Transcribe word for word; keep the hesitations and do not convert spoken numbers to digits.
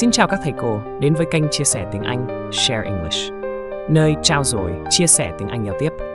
Xin chào các thầy cô đến với kênh chia sẻ tiếng Anh Share English, nơi trao dồi, chia sẻ tiếng Anh giao tiếp.